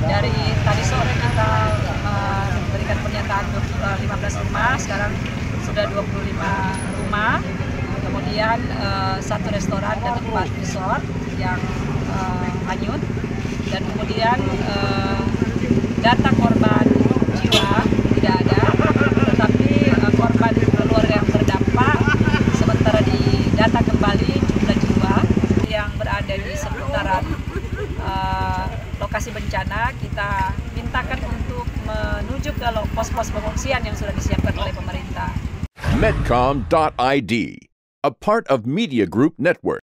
Dari tadi sore kita memberikan pernyataan 15 rumah, sekarang sudah 25 rumah, kemudian satu restoran dan 4 resort yang hanyut, dan kemudian data korban jiwa tidak ada, tetapi korban keluarga yang terdampak sementara didata kembali jumlah jiwa yang berada di seputaran lokasi bencana. Kita mintakan untuk menuju ke pos-pos pengungsian yang sudah disiapkan oleh pemerintah. Medcom.id, a part of Media Group Network.